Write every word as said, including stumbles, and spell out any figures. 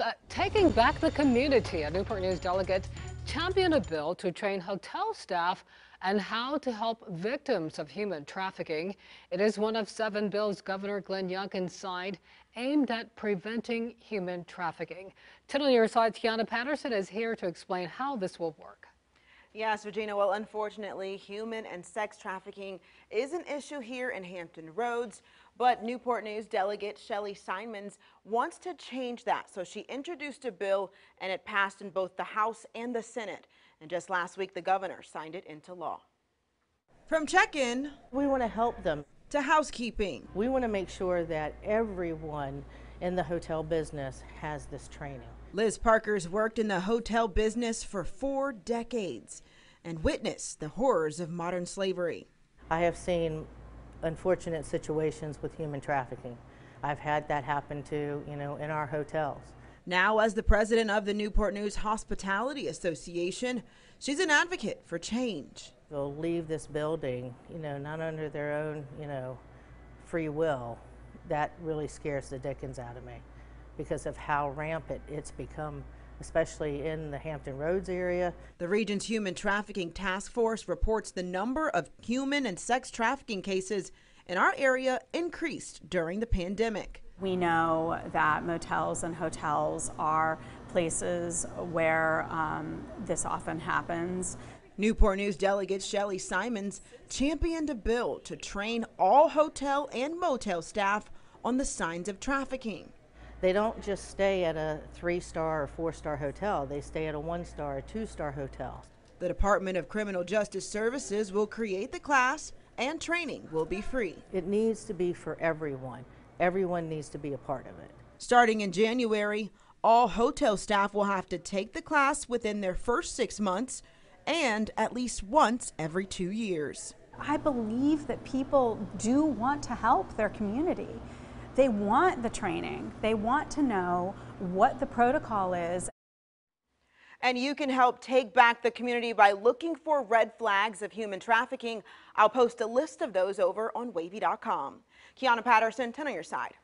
Uh, taking back the community, a Newport News delegate championed a bill to train hotel staff on how to help victims of human trafficking. It is one of seven bills Governor Glenn Youngkin signed aimed at preventing human trafficking. ten on your side, Kiahnna Patterson is here to explain how this will work. Yes, Regina. Well, unfortunately, human and sex trafficking is an issue here in Hampton Roads, but Newport News delegate Shelley Simons wants to change that. So she introduced a bill and it passed in both the House and the Senate. And just last week, the governor signed it into law. From check-in, we want to help them, to housekeeping, we want to make sure that everyone in the hotel business has this training. Liz Parker's worked in the hotel business for four decades and witnessed the horrors of modern slavery. I have seen unfortunate situations with human trafficking. I've had that happen to, you know, in our hotels. Now, as the president of the Newport News Hospitality Association, she's an advocate for change. They'll leave this building, you know, not under their own, you know, free will. That really scares the dickens out of me, because of how rampant it's become, especially in the Hampton Roads area. The region's Human Trafficking Task Force reports the number of human and sex trafficking cases in our area increased during the pandemic. We know that motels and hotels are places where um, this often happens. Newport News delegate Shelley Simons championed a bill to train all hotel and motel staff on the signs of trafficking. They don't just stay at a three-star or four-star hotel. They stay at a one-star or two-star hotel. The Department of Criminal Justice Services will create the class, and training will be free. It needs to be for everyone. Everyone needs to be a part of it. Starting in January, all hotel staff will have to take the class within their first six months and at least once every two years. I believe that people do want to help their community. They want the training. They want to know what the protocol is. And you can help take back the community by looking for red flags of human trafficking. I'll post a list of those over on wavy dot com. Kiahnna Patterson, ten on your side.